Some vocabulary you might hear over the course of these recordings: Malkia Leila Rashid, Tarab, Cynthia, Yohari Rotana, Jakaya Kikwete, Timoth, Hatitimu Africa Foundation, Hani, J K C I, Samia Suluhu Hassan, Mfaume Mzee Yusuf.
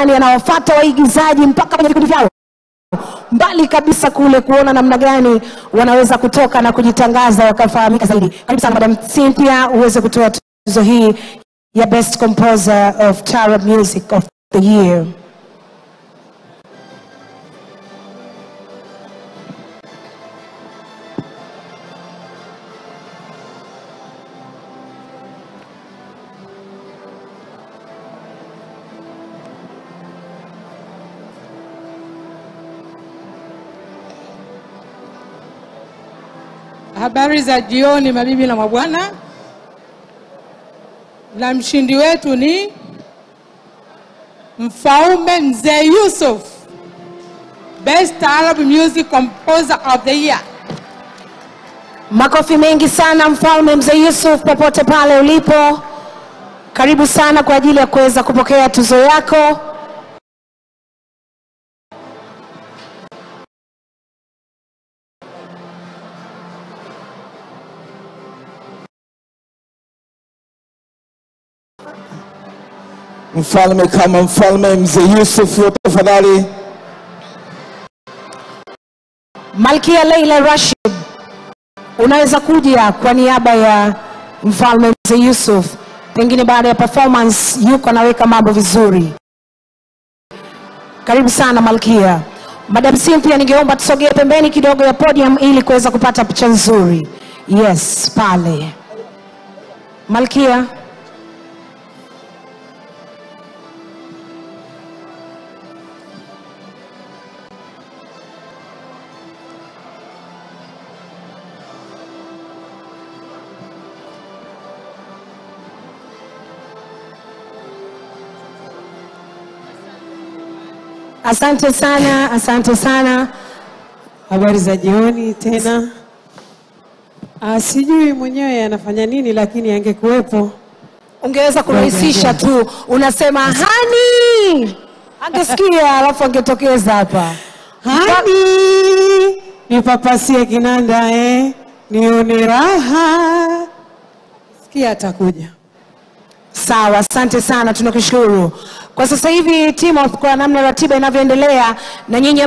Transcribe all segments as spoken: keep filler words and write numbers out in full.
anawafuata waigizaji mpaka kwenye vikundi vyao, mbali kabisa kule kuona namna gani wanaweza kutoka na kujitangaza wakafahamika zaidi. Karibu sana Madam Cynthia uweze kutoa tuzo hii ya Best Composer of Tarab Music of the Year. Habari za jioni mabibi na mabwana. Na mshindi wetu ni Mfaume Mzee Yusuf, Best Arab Music Composer of the Year. Makofi mengi sana Mfaume Mzee Yusuf popote pale ulipo. Karibu sana kwa ajili ya kuweza kupokea tuzo yako. Mfalme kama Mfalme Mzee Yusuf tafadhali. Malkia Leila Rashid, unaweza kuja kwa niaba ya Mfalme Mzee Yusuf, pengine baada ya performance yuko anaweka mambo vizuri. Karibu sana Malkia. Madam Cynthia, ningeomba tusogee pembeni kidogo ya podium ili kuweza kupata picha nzuri. Yes, pale Malkia. Asante sana, asante sana. Habari za jioni tena. Ah, sijui mwenyewe anafanya nini lakini angekuepo ungeweza kurahisisha tu. Unasema Hani. Angesikia alafu angetokeza hapa. Hani, nipapasie kinanda eh, nione raha. Sikia atakuja. Sawa, asante sana, tunakushukuru. Kwa sasa hivi Timoth, kwa namna ratiba inavyoendelea na nyinyi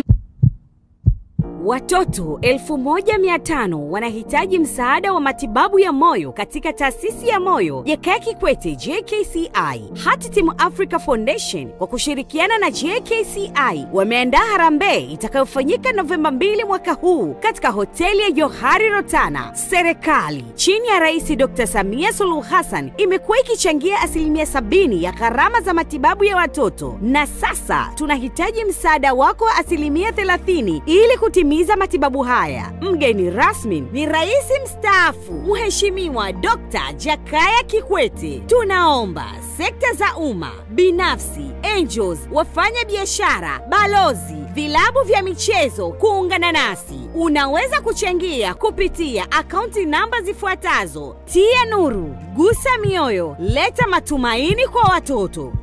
watoto elfu moja mia tano wanahitaji msaada wa matibabu ya moyo katika taasisi ya moyo Jakaya Kikwete J K C I. Hatitimu Africa Foundation kwa kushirikiana na J K C I wameandaa harambee itakayofanyika Novemba mbili mwaka huu katika hoteli ya Yohari Rotana. Serikali chini ya Rais Doctor Samia Suluhu Hassan imekuwa ikichangia asilimia sabini ya gharama za matibabu ya watoto, na sasa tunahitaji msaada wako asilimia thelathini ili kutimia za matibabu haya. Mgeni rasmi ni Rais mstaafu Mheshimiwa Doctor Jakaya Kikwete. Tunaomba sekta za umma, binafsi, angels, wafanya biashara, balozi, vilabu vya michezo kuungana nasi. Unaweza kuchangia kupitia akaunti namba zifuatazo: tia nuru, gusa mioyo, leta matumaini kwa watoto.